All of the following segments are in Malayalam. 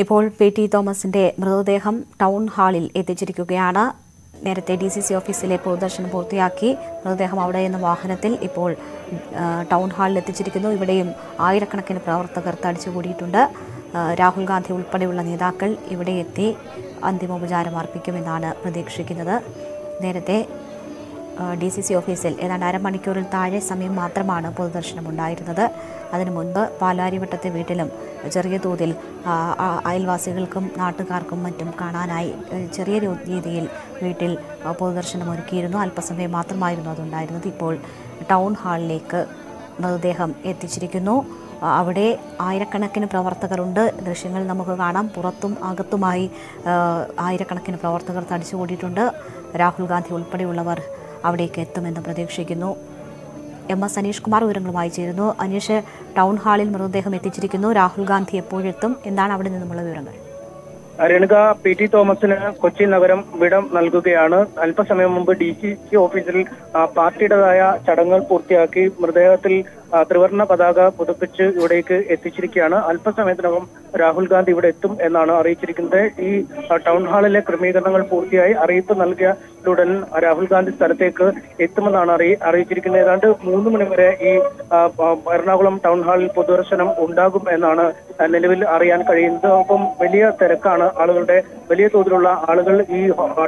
ഇപ്പോൾ പി ടി തോമസിന്റെ മൃതദേഹം ടൗൺ ഹാളിൽ എത്തിച്ചിരിക്കുകയാണ്. നേരത്തെ DCC ഓഫീസിലെ പൊതുദർശനം പൂർത്തിയാക്കി മൃതദേഹം അവിടെ എന്ന വാഹനത്തിൽ ഇപ്പോൾ ടൗൺ ഹാളിൽ എത്തിച്ചിരിക്കുന്നു. ഇവിടെയും ആയിരക്കണക്കിന് പ്രവർത്തകർ തടിച്ചുകൂടിയിട്ടുണ്ട്. രാഹുൽ ഗാന്ധി ഉൾപ്പെടെയുള്ള നേതാക്കൾ ഇവിടെ എത്തി അന്തിമോപചാരം അർപ്പിക്കുമെന്നാണ് പ്രതീക്ഷിക്കുന്നത്. നേരത്തെ DCC ഓഫീസിൽ ഏതാണ്ട് അരമണിക്കൂറിൽ താഴെ സമയം മാത്രമാണ് പൊതുദർശനമുണ്ടായിരുന്നത്. അതിനു മുൻപ് പാലാരിവട്ടത്തെ വീട്ടിലും ചെറിയ തോതിൽ അയൽവാസികൾക്കും നാട്ടുകാർക്കും മറ്റും കാണാനായി ചെറിയ രീതിയിൽ വീട്ടിൽ പൊതുദർശനം ഒരുക്കിയിരുന്നു. അല്പസമയം മാത്രമായിരുന്നു അതുണ്ടായിരുന്നത്. ഇപ്പോൾ ടൗൺ ഹാളിലേക്ക് മൃതദേഹം എത്തിച്ചിരിക്കുന്നു. അവിടെ ആയിരക്കണക്കിന് പ്രവർത്തകരുണ്ട്. ദൃശ്യങ്ങൾ നമുക്ക് കാണാം. പുറത്തും അകത്തുമായി ആയിരക്കണക്കിന് പ്രവർത്തകർ തടിച്ചുകൂടിയിട്ടുണ്ട്. രാഹുൽ ഗാന്ധി ഉൾപ്പെടെയുള്ളവർ അവിടേക്ക് എത്തുമെന്ന് പ്രതീക്ഷിക്കുന്നു. MS അനീഷ് കുമാർ വിവരങ്ങളുമായി ചേരുന്നു. അനീഷ്, ടൗൺ ഹാളിൽ മൃതദേഹം എത്തിച്ചിരിക്കുന്നു. രാഹുൽ ഗാന്ധി എപ്പോഴെത്തും? എന്താണ് അവിടെ നിന്നുമുള്ള വിവരങ്ങൾ? രേണുക, പി ടി തോമസിന് കൊച്ചി നഗരം വിടം നൽകുകയാണ്. അല്പസമയം മുമ്പ് DCC ഓഫീസിൽ പാർട്ടിയുടേതായ ചടങ്ങുകൾ പൂർത്തിയാക്കി മൃതദേഹത്തിൽ ത്രിവർണ്ണ പതാക പുതപ്പിച്ച് ഇവിടേക്ക് എത്തിച്ചിരിക്കുകയാണ്. അല്പസമയത്തിനകം രാഹുൽ ഗാന്ധി ഇവിടെ എത്തും എന്നാണ് അറിയിച്ചിരിക്കുന്നത്. ഈ ടൗൺ ഹാളിലെ ക്രമീകരണങ്ങൾ പൂർത്തിയായി. അറിയിപ്പ് നൽകിയുടൻ രാഹുൽ ഗാന്ധി സ്ഥലത്തേക്ക് എത്തുമെന്നാണ് അറിയിച്ചിരിക്കുന്നത്. ഏതാണ്ട് 3 മണി വരെ ഈ എറണാകുളം ടൗൺ ഹാളിൽ പൊതുദർശനം ഉണ്ടാകും എന്നാണ് നിലവിൽ അറിയാൻ കഴിയുന്നത്. ഒപ്പം വലിയ തിരക്കാണ്. വലിയ തോതിലുള്ള ആളുകൾ ഈ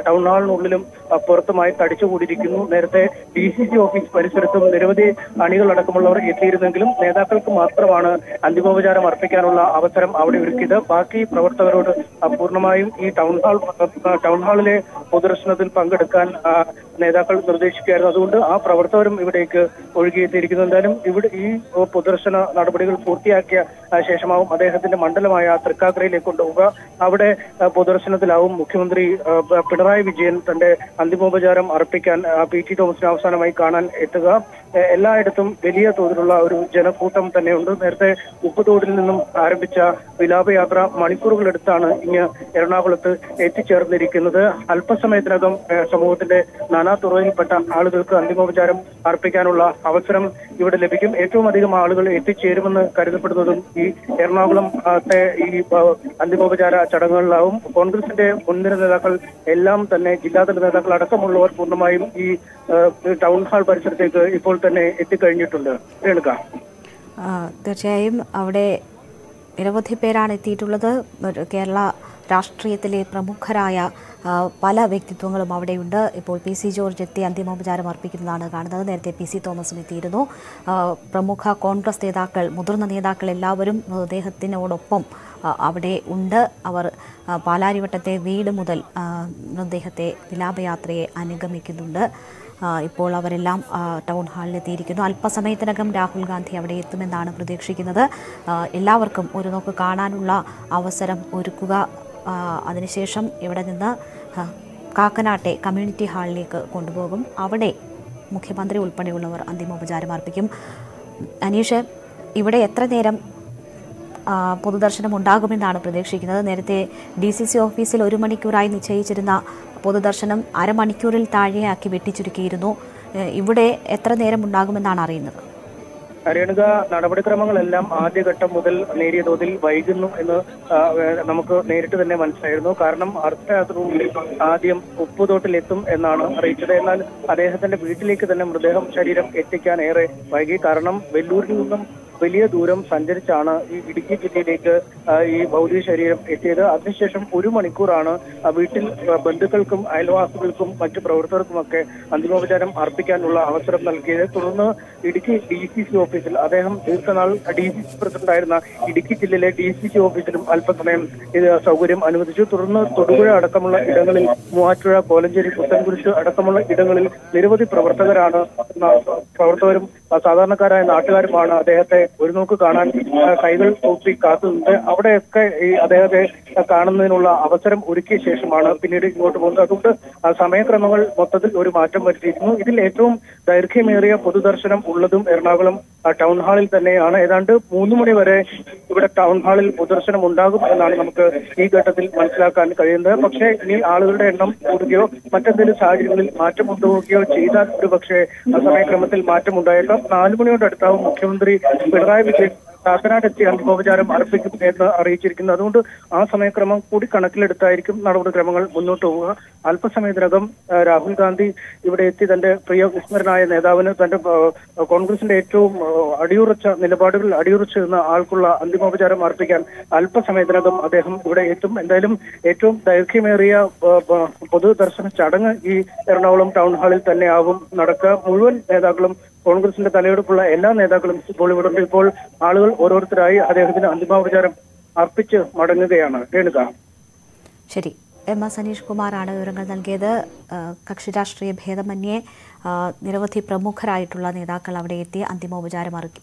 ടൗൺ ഹാളിനുള്ളിലും പുറത്തുമായി തടിച്ചുകൂടിയിരിക്കുന്നു. നേരത്തെ DCC ഓഫീസ് പരിസരത്തും നിരവധി അണികളടക്കമുള്ളവർ എത്തിയിരുന്നെങ്കിലും നേതാക്കൾക്ക് മാത്രമാണ് അന്തിമോപചാരം അർപ്പിക്കാനുള്ള അവസരം അവിടെ ഒരുക്കിയത്. ബാക്കി പ്രവർത്തകരോട് പൂർണ്ണമായും ഈ ടൗൺ ഹാളിലെ പൊതുദർശനത്തിൽ പങ്കെടുക്കാൻ നേതാക്കൾ നിർദ്ദേശിക്കുകയായിരുന്നു. അതുകൊണ്ട് ആ പ്രവർത്തകരും ഇവിടേക്ക് ഒഴുകിയെത്തിയിരിക്കുന്നു. എന്തായാലും ഇവിടെ ഈ പൊതുദർശന നടപടികൾ പൂർത്തിയാക്കിയ ശേഷമാവും അദ്ദേഹത്തിന്റെ മണ്ഡലമായ തൃക്കാക്കരയിലേക്ക് കൊണ്ടുപോവുക. അവിടെ പൊതുദർശനത്തിലാവും മുഖ്യമന്ത്രി പിണറായി വിജയൻ തന്റെ അന്തിമോപചാരം അർപ്പിക്കാൻ PT തോമസിന് അവസാനമായി കാണാൻ എത്തുക. എല്ലായിടത്തും വലിയ തോതിലുള്ള ഒരു ജനക്കൂട്ടം തന്നെയുണ്ട്. നേരത്തെ ഉപ്പുതോടിൽ നിന്നും ആരംഭിച്ച വിലാപയാത്ര മണിക്കൂറുകളെടുത്താണ് ഇങ്ങ് എറണാകുളത്ത് എത്തിച്ചേർന്നിരിക്കുന്നത്. അല്പസമയത്തിനകം സമൂഹത്തിന്റെ നാനാതുറയിൽപ്പെട്ട ആളുകൾക്ക് അന്തിമോപചാരം അർപ്പിക്കാനുള്ള അവസരം ഇവിടെ ലഭിക്കും. ഏറ്റവും അധികം ആളുകൾ എത്തിച്ചേരുമെന്ന് കരുതപ്പെടുന്നതും ഈ എറണാകുളത്തെ ഈ അന്തിമോപചാര ചടങ്ങുകളിലാവും. കോൺഗ്രസിന്റെ മുൻനിര നേതാക്കൾ എല്ലാം തന്നെ, ജില്ലാതല നേതാക്കൾ അടക്കമുള്ളവർ പൂർണ്ണമായും ഈ ടൗൺ ഹാൾ പരിസരത്തേക്ക് ഇപ്പോൾ തന്നെ എത്തിക്കഴിഞ്ഞിട്ടുണ്ട്. തീർച്ചയായും അവിടെ നിരവധി പേരാണ് എത്തിയിട്ടുള്ളത്. കേരള രാഷ്ട്രീയത്തിലെ പ്രമുഖരായ പല വ്യക്തിത്വങ്ങളും അവിടെയുണ്ട്. ഇപ്പോൾ PC ജോർജ് എത്തി അന്തിമോപചാരം അർപ്പിക്കുന്നതാണ് കാണുന്നത്. നേരത്തെ PC തോമസും എത്തിയിരുന്നു. പ്രമുഖ കോൺഗ്രസ് നേതാക്കൾ, മുതിർന്ന നേതാക്കൾ എല്ലാവരും മൃതദേഹത്തിനോടൊപ്പം അവിടെ ഉണ്ട്. അവർ പാലാരിവട്ടത്തെ വീട് മുതൽ മൃതദേഹത്തെ വിലാപയാത്രയെ അനുഗമിക്കുന്നുണ്ട്. ഇപ്പോൾ അവരെല്ലാം ടൗൺ ഹാളിൽ എത്തിയിരിക്കുന്നു. അല്പസമയത്തിനകം രാഹുൽ ഗാന്ധി അവിടെ എത്തുമെന്നാണ് പ്രതീക്ഷിക്കുന്നത്. എല്ലാവർക്കും ഒരു നോക്ക് കാണാനുള്ള അവസരം ഒരുക്കുക. അതിനുശേഷം ഇവിടെ നിന്ന് കാക്കനാട്ടെ കമ്മ്യൂണിറ്റി ഹാളിലേക്ക് കൊണ്ടുപോകും. അവിടെ മുഖ്യമന്ത്രി ഉൾപ്പെടെയുള്ളവർ അന്തിമോപചാരം അർപ്പിക്കും. അനീഷ്, ഇവിടെ എത്ര നേരം പൊതുദർശനം ഉണ്ടാകുമെന്നാണ് പ്രതീക്ഷിക്കുന്നത്? നേരത്തെ DCC ഓഫീസിൽ 1 മണിക്കൂറായി നിശ്ചയിച്ചിരുന്ന പൊതുദർശനം അരമണിക്കൂറിൽ താഴെയാക്കി വെട്ടിച്ചുരുക്കിയിരുന്നു. ഇവിടെ എത്ര നേരം ഉണ്ടാകുമെന്നാണ് അറിയുന്നത്? രേണുക, നടപടിക്രമങ്ങളെല്ലാം ആദ്യഘട്ടം മുതൽ നേരിയ തോതിൽ വൈകുന്നു എന്ന് നമുക്ക് നേരിട്ട് തന്നെ മനസ്സിലായിരുന്നു. കാരണം അർദ്ധരാത്രിയിൽ ആദ്യം ഉപ്പുതോട്ടിലെത്തും എന്നാണ് അറിയിച്ചത്. എന്നാൽ അദ്ദേഹത്തിന്റെ വീട്ടിലേക്ക് തന്നെ മൃതദേഹം ശരീരം എത്തിക്കാൻ ഏറെ വൈകി. കാരണം വെല്ലൂരിൽ നിന്നും വലിയ ദൂരം സഞ്ചരിച്ചാണ് ഈ ഇടുക്കി ജില്ലയിലേക്ക് ഈ ഭൗതിക ശരീരം എത്തിയത്. അതിനുശേഷം 1 മണിക്കൂറാണ് വീട്ടിൽ ബന്ധുക്കൾക്കും അയൽവാസികൾക്കും മറ്റു പ്രവർത്തകർക്കുമൊക്കെ അന്തിമോപചാരം അർപ്പിക്കാനുള്ള അവസരം നൽകിയത്. തുടർന്ന് ഇടുക്കി DCC ഓഫീസിൽ അദ്ദേഹം ദീർഘനാൾ DCC പ്രസിഡന്റായിരുന്ന ഇടുക്കി ജില്ലയിലെ DCC ഓഫീസിലും അല്പസമയം ഇത് സൗകര്യം അനുവദിച്ചു. തുടർന്ന് തൊടുപുഴ അടക്കമുള്ള ഇടങ്ങളിൽ, മൂവാറ്റുപുഴ, കോലഞ്ചേരി, പുത്തൻകുരിശ് അടക്കമുള്ള ഇടങ്ങളിൽ നിരവധി പ്രവർത്തകരും സാധാരണക്കാരായ നാട്ടുകാരുമാണ് അദ്ദേഹത്തെ ഒരു നോക്ക് കാണാൻ കൈകൾ കൂപ്പി കാത്തുണ്ട്. അവിടെയൊക്കെ ഈ അദ്ദേഹത്തെ കാണുന്നതിനുള്ള അവസരം ഒരുക്കിയ ശേഷമാണ് പിന്നീട് ഇങ്ങോട്ട് പോകുന്നത്. അതുകൊണ്ട് സമയക്രമങ്ങൾ മൊത്തത്തിൽ ഒരു മാറ്റം വരുത്തിയിരുന്നു. ഇതിൽ ഏറ്റവും ദൈർഘ്യമേറിയ പൊതുദർശനം ഉള്ളതും എറണാകുളം ടൗൺ ഹാളിൽ തന്നെയാണ്. ഏതാണ്ട് 3 മണി വരെ ഇവിടെ ടൗൺ ഹാളിൽ പൊതുദർശനം ഉണ്ടാകും എന്നാണ് നമുക്ക് ഈ ഘട്ടത്തിൽ മനസ്സിലാക്കാൻ കഴിയുന്നത്. പക്ഷേ ഇനി ആളുകളുടെ എണ്ണം കൂടുകയോ മറ്റെന്തെങ്കിലും സാഹചര്യങ്ങളിൽ മാറ്റം കൊണ്ടുപോവുകയോ ചെയ്താൽ ഒരു പക്ഷേ സമയക്രമത്തിൽ മാറ്റം ഉണ്ടായേക്കാം. 4 മണിയോടടുത്താവും മുഖ്യമന്ത്രി പിണറായി വിജയൻ അന്തിമോപചാരം അർപ്പിക്കും എന്ന് അറിയിച്ചിരിക്കുന്നത്. അതുകൊണ്ട് ആ സമയക്രമം കൂടി കണക്കിലെടുത്തായിരിക്കും നടപടിക്രമങ്ങൾ മുന്നോട്ട് പോവുക. അല്പസമയത്തിനകം രാഹുൽ ഗാന്ധി ഇവിടെ എത്തി തന്റെ പ്രിയവിസ്മരനായ നേതാവിന് തന്റെ കോൺഗ്രസിന്റെ ഏറ്റവും അടിയുറച്ച നിലപാടുകൾ അടിയുറച്ചു എന്ന ആൾക്കുള്ള അന്തിമോപചാരം അർപ്പിക്കാൻ അല്പസമയത്തിനകം അദ്ദേഹം ഇവിടെ എത്തും. എന്തായാലും ഏറ്റവും ദൈർഘ്യമേറിയ പൊതുദർശന ചടങ്ങ് ഈ എറണാകുളം ടൗൺ ഹാളിൽ തന്നെയാവും നടക്കുക. മുഴുവൻ നേതാക്കളും കോൺഗ്രസിന്റെ തലയെടുപ്പുള്ള എല്ലാ നേതാക്കളും ഇപ്പോൾ ഇവിടുണ്ട്. ഇപ്പോൾ ആളുകൾ ഓരോരുത്തരായി അദ്ദേഹത്തിന് അന്തിമോപചാരം അർപ്പിച്ച് മടങ്ങുകയാണ്. രേണുക. ശരി, എം എസ് അനീഷ് കുമാറാണ് വിവരങ്ങൾ നൽകിയത്. കക്ഷി രാഷ്ട്രീയ ഭേദമന്യേ നിരവധി പ്രമുഖരായിട്ടുള്ള നേതാക്കൾ അവിടെ എത്തി അന്തിമോപചാരം അർപ്പിച്ചു.